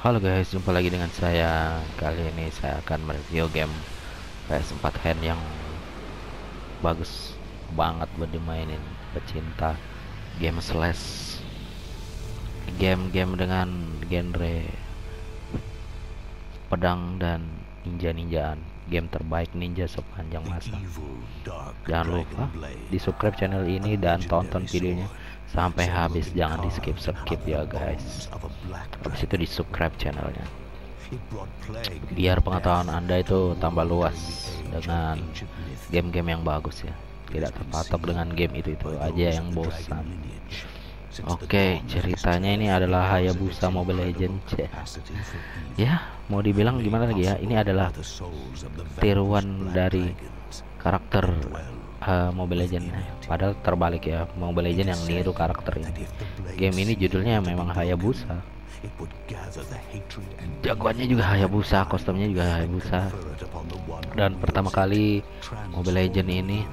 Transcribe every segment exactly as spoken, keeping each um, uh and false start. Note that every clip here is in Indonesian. Halo guys, jumpa lagi dengan saya. Kali ini saya akan mereview game P S four hand yang bagus banget buat dimainin pecinta game slash, game-game dengan genre pedang dan ninja-ninjaan. Game terbaik ninja sepanjang masa. Jangan lupa di subscribe channel ini dan tonton videonya sampai habis, jangan di skip skip ya guys. Habis itu di subscribe channelnya biar pengetahuan anda itu tambah luas dengan game-game yang bagus ya, tidak terpatok dengan game itu itu aja yang bosan. Oke, ceritanya ini adalah Hayabusa Mobile Legends ya. Ya mau dibilang gimana lagi ya, ini adalah tiruan dari karakter Uh, Mobile Legends, padahal terbalik ya, Mobile Legends yang niru karakter ini. Game ini judulnya memang Hayabusa, jagoannya juga Hayabusa, kostumnya juga Hayabusa. Dan pertama kali Mobile Legends ini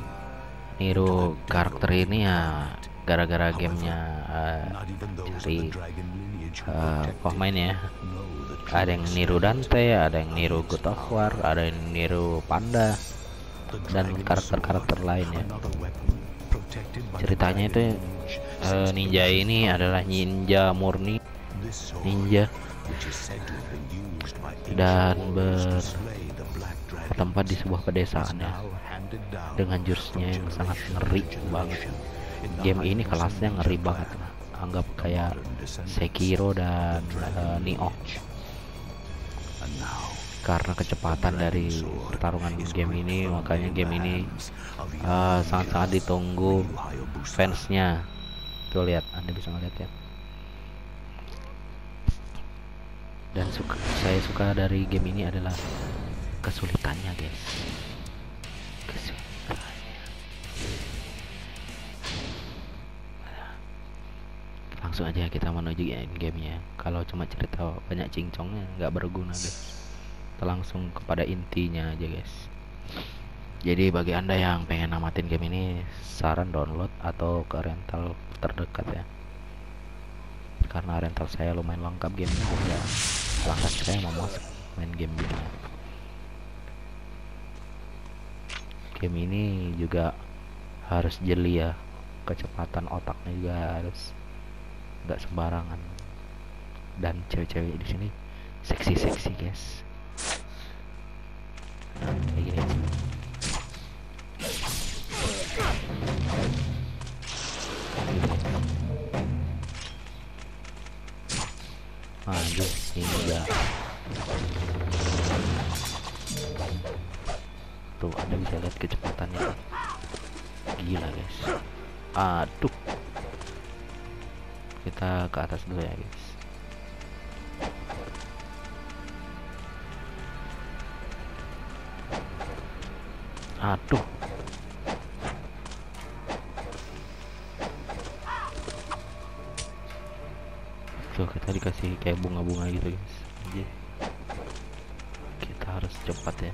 niru karakter ini ya gara-gara gamenya uh, cari uh, pemain ya. Ada yang niru Dante, ada yang niru God of War, ada yang niru Panda dan karakter-karakter lainnya. Ceritanya itu uh, ninja ini adalah ninja murni, ninja dan bertempat di sebuah pedesaan ya, dengan jurusnya yang sangat ngeri banget. Game ini kelasnya ngeri banget, anggap kayak Sekiro dan uh, Nioh. Karena kecepatan dari pertarungan game ini, makanya game ini sangat-sangat uh, ditunggu fansnya. Tuh lihat, anda bisa ngeliat ya. Dan suka, saya suka dari game ini adalah kesulitannya guys. Kesulitannya. Langsung aja kita menuju gamenya. Kalau cuma cerita banyak cincongnya nggak berguna guys. Langsung kepada intinya aja guys. Jadi bagi anda yang pengen namatin game ini, saran download atau ke rental terdekat ya, karena rental saya lumayan lengkap game ini ya. Langkah saya memuaskan main game ini. Game ini juga harus jeli ya, kecepatan otaknya juga harus nggak sembarangan. Dan cewek-cewek di sini seksi-seksi guys. Nah, kayak gini. Aduh, ninja. Tuh, anda bisa lihat kecepatannya. Gila, guys. Aduh. Kita ke atas dulu ya, guys. Aduh, tuh kita dikasih kayak bunga-bunga gitu guys. Yeah. Kita harus cepat ya.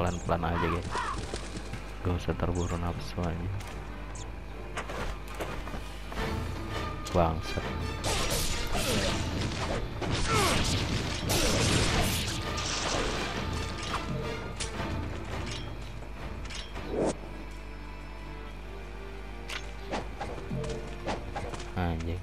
Pelan-pelan aja guys, gak usah terburu nafsu aja. Bangsat. Anjing.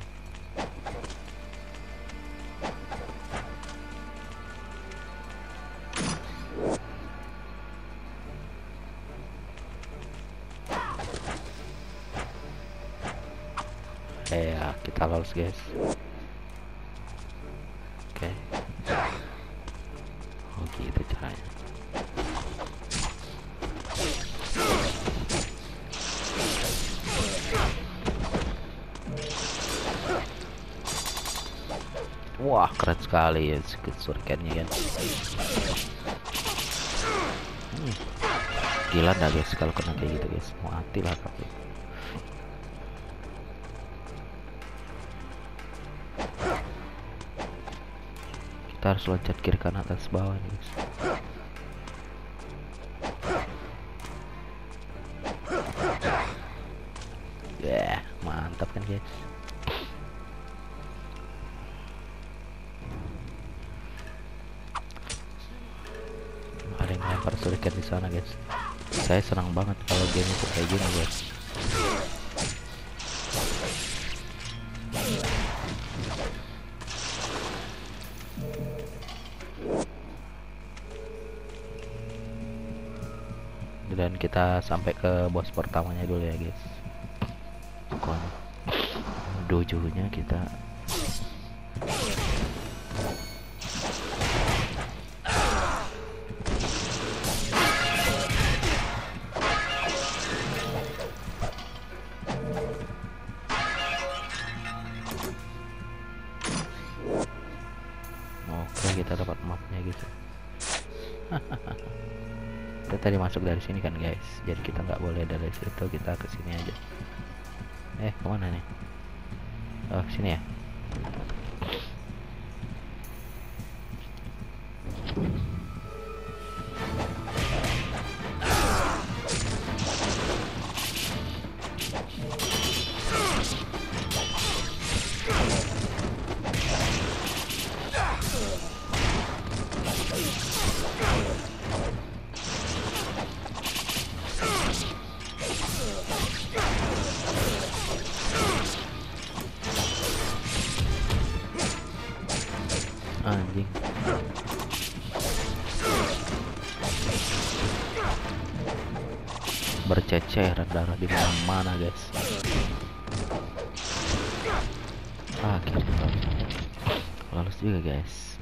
Ya, kita lolos guys. Oke. Okay. Oke, okay, itu caranya. Wah, keren sekali ya shurikennya kan. Hmm. Gila dah guys kalau kena kayak gitu guys. Mau mati lah tapi. kita harus loncat kiri kanan atas bawah nih guys. Ya yeah, mantap kan guys. Ada yang lempar shuriken di sana guys. Saya senang banget kalau game itu kayak gini guys. Dan kita sampai ke bos pertamanya dulu ya guys. Dojonya kita oke, kita dapat mapnya gitu. Kita tadi masuk dari sini kan guys, jadi kita nggak boleh dari situ, kita ke sini aja. Eh kemana nih? Oh sini ya. Anjing. Berceceran darah di mana-mana guys. Akhirnya lolos juga guys.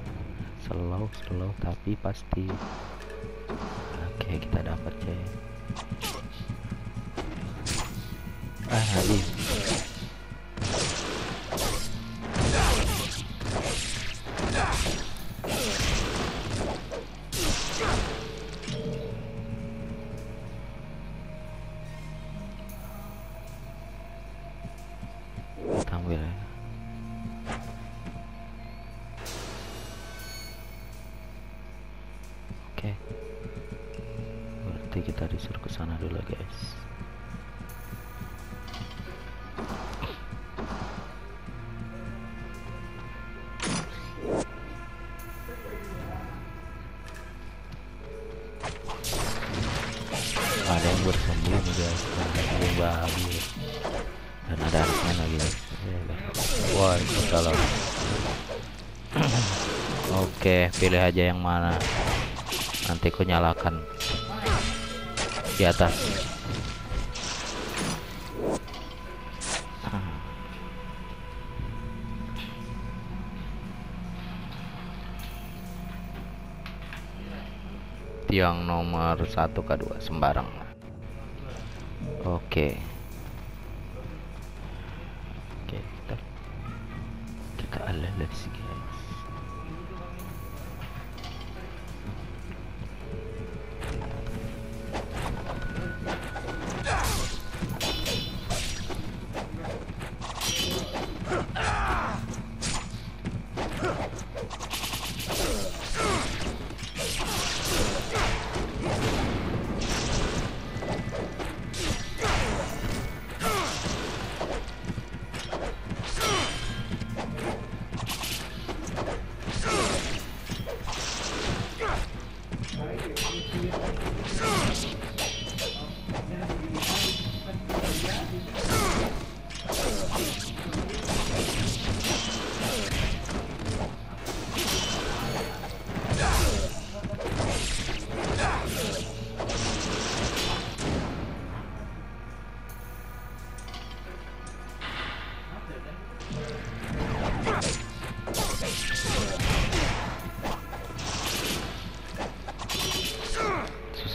Slow slow tapi pasti. Oke kita dapat C. Ah ini. Kita disuruh ke sana dulu guys. Ada yang bersembunyi guys, ada yang babi dan ada anaknya guys. Wah itu salah. Oke pilih aja yang mana, nanti ku nyalakan di atas. Ah. Tiang nomor satu ke dua sembarang. Oke. Okay. Oke okay, kita kita alas guys.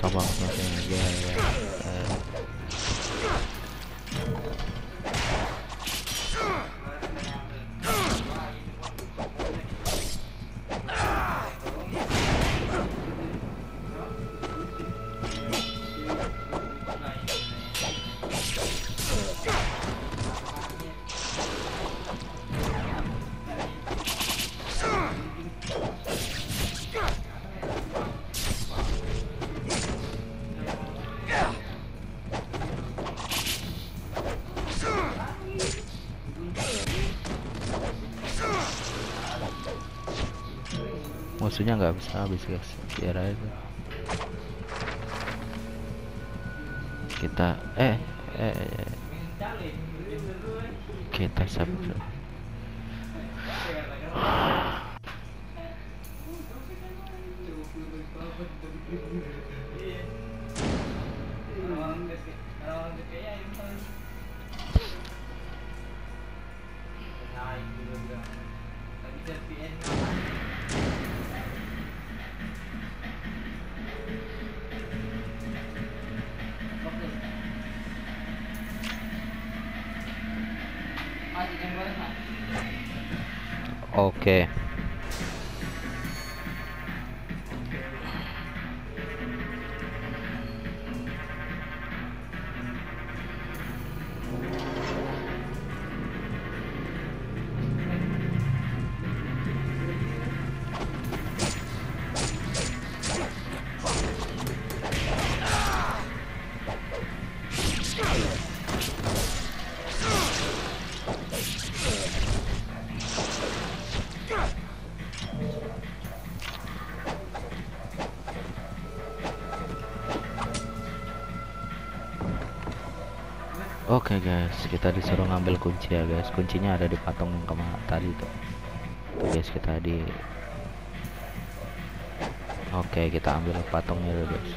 Sama maksudnya ya, ya. Uh. musuhnya nggak bisa habis guys, biar aja kita eh eh, eh. kita sabar. Oke. Oke guys, kita disuruh ngambil kunci ya guys. Kuncinya ada di patung yang kemarin tadi tuh. Tuh guys, kita di Oke, kita ambil patungnya dulu guys.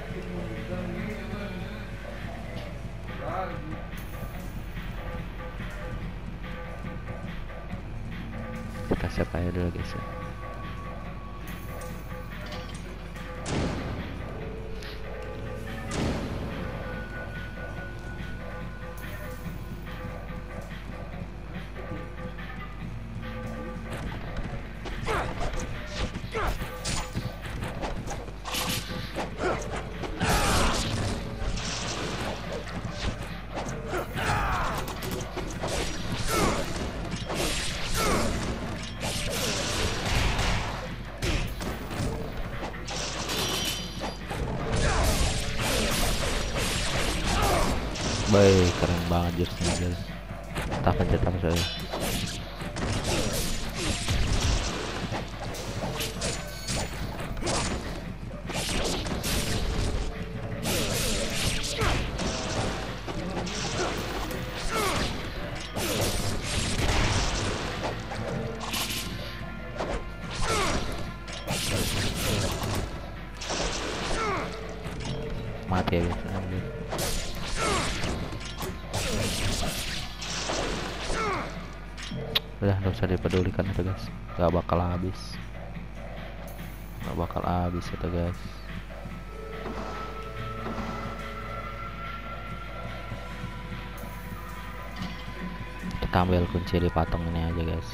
Kita siap aja dulu guys ya. Baik, keren banget jurusnya guys. Tak pencet tak pencet. Mati ya guys. Udah nggak usah dipedulikan itu guys, nggak bakal habis, nggak bakal habis itu guys. Kita ambil kunci di patung ini aja guys.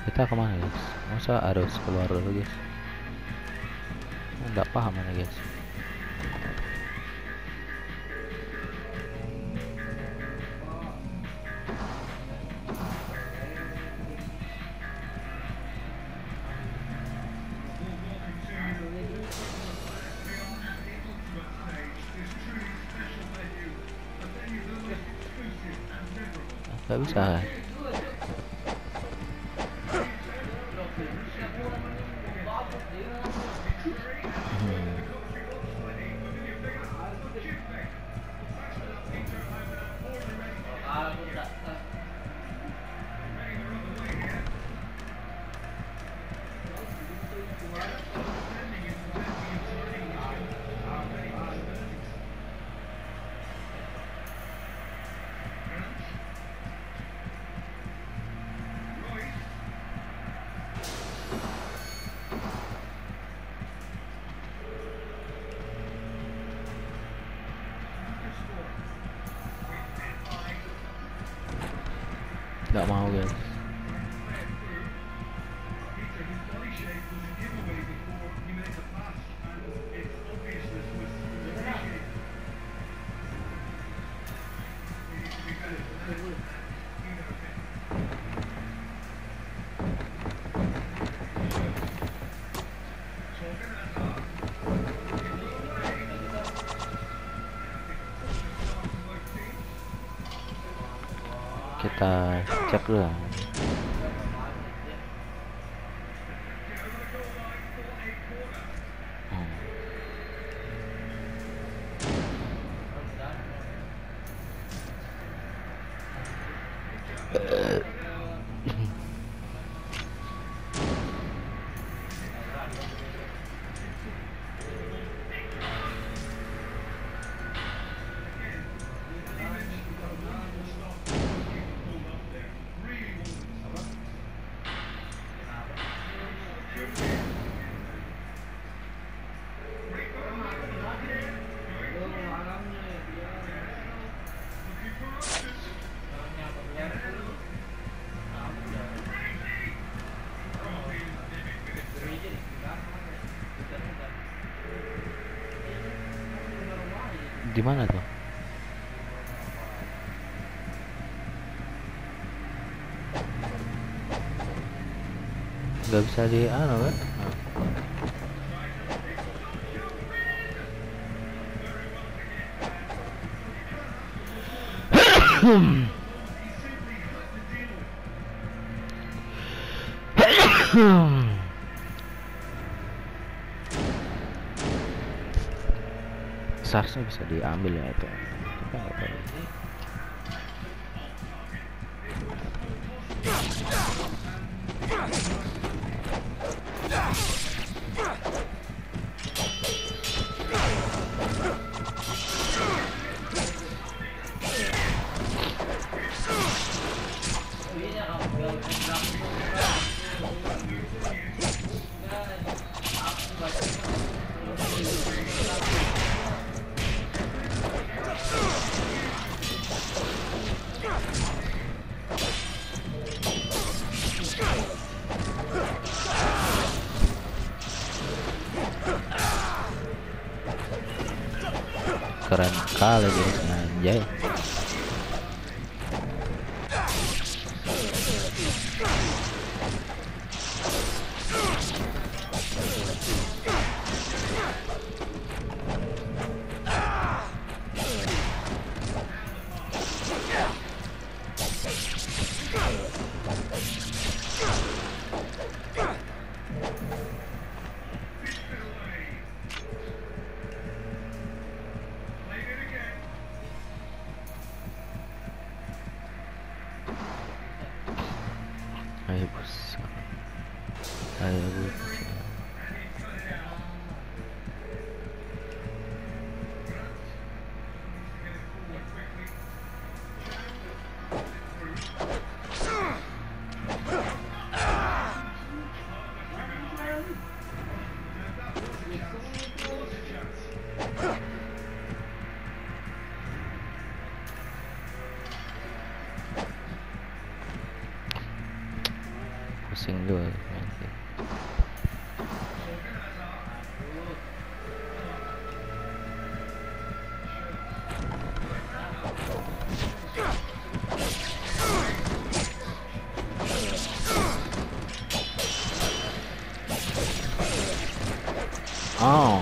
Kita kemana guys? Masa harus keluar dulu guys? Nggak paham mana guys. Nggak bisa kan? Nggak mau guys. Kita cek dulu lah. hmm. Di mana tuh? Gak bisa di anu kan? Seharusnya bisa diambil ya itu. Kita nggak tahu. Keren kali guys, anjay. Hayabusa, Hayabusa. Pusing dulu nanti. Oh.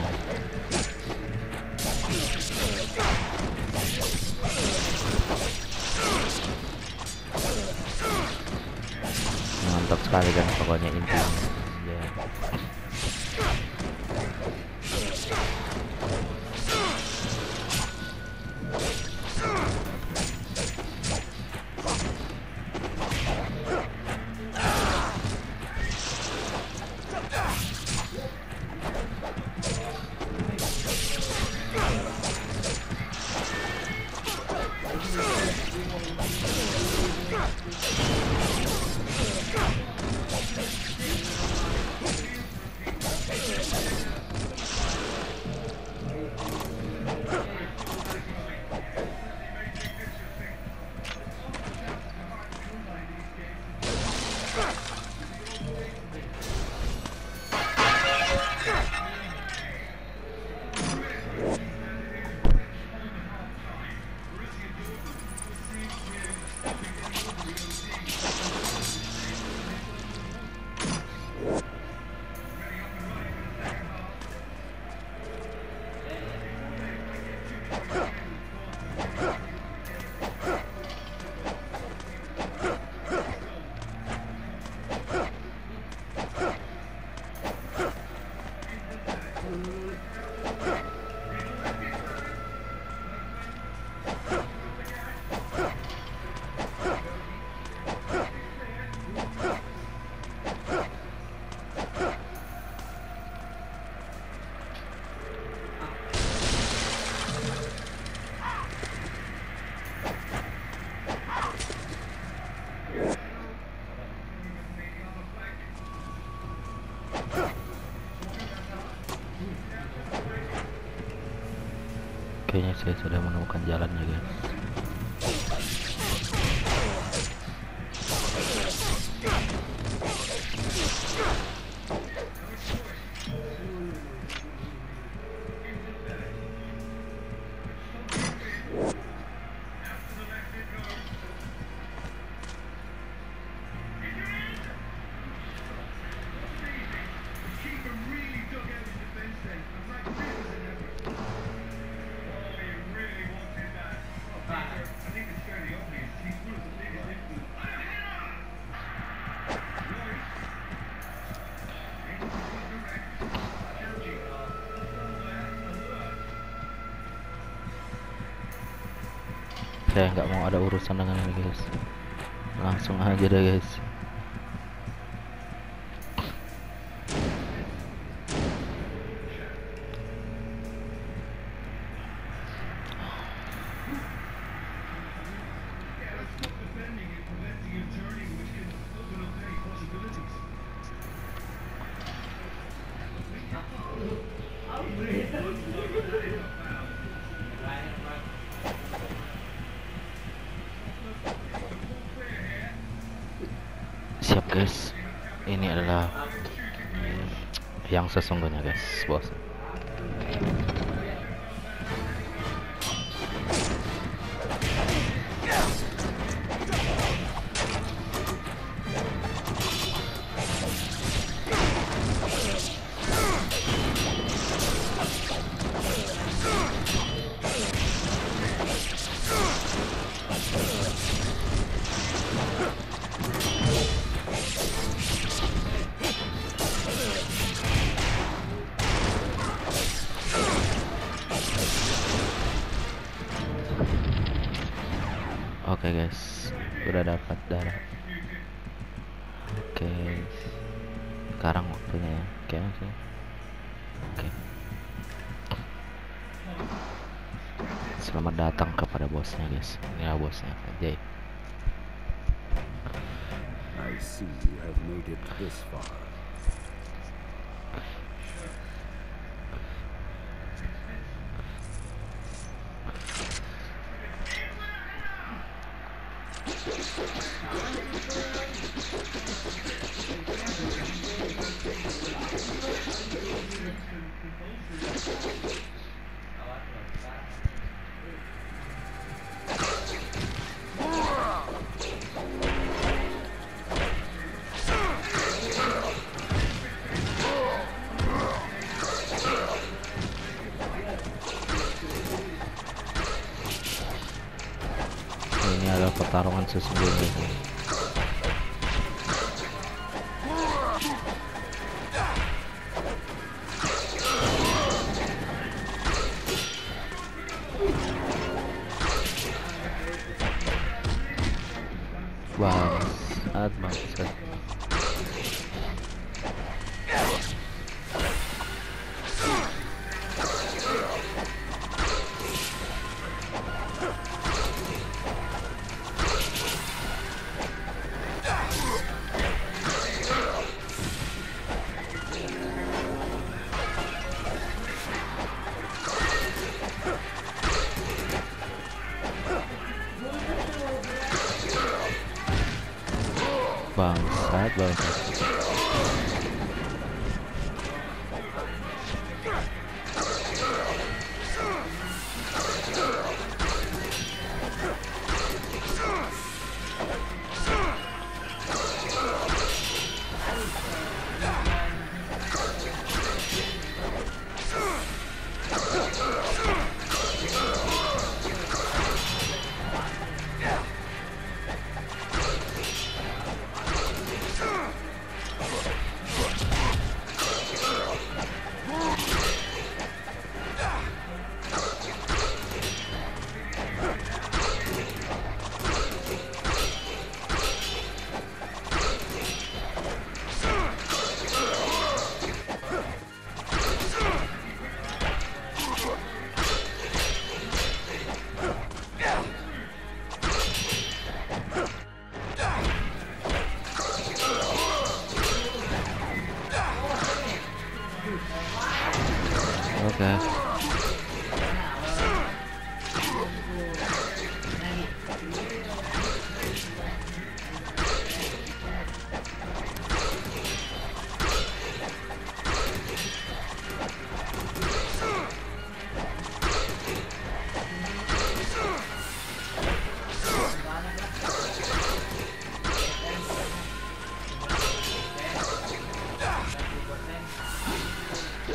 Mantap sekali kan pokoknya intinya. kayaknya saya sudah menemukan jalannya, guys. Saya nggak mau ada urusan dengan ini, guys. Langsung aja deh, guys. Guys, ini adalah yang sesungguhnya, guys, bos. Oke, okay, guys, udah dapat darah. Oke, okay. Sekarang waktunya ya, kayak sih. Oke, okay. Selamat datang kepada bosnya, guys. Ini ya, bosnya, Jay. I see you have made it this far. Ini adalah pertarungan sesungguhnya. Wow, sangat bagus. Bangsat, bangsat. Oke, okay.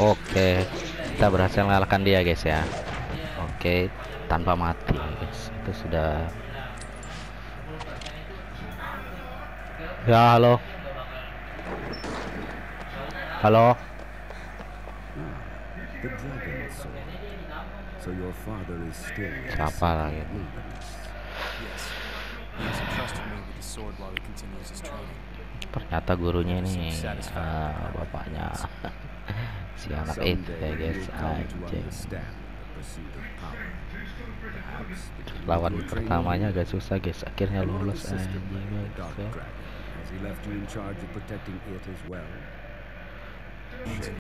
Oke, kita berhasil mengalahkan dia guys ya. Oke, tanpa mati guys. Itu sudah. Ya halo. Halo. Siapa lagi? Ternyata gurunya ini uh, bapaknya si anak itu ya guys. Anjing. Lawan pertamanya agak susah guys, akhirnya lulus. Anjing. Okay.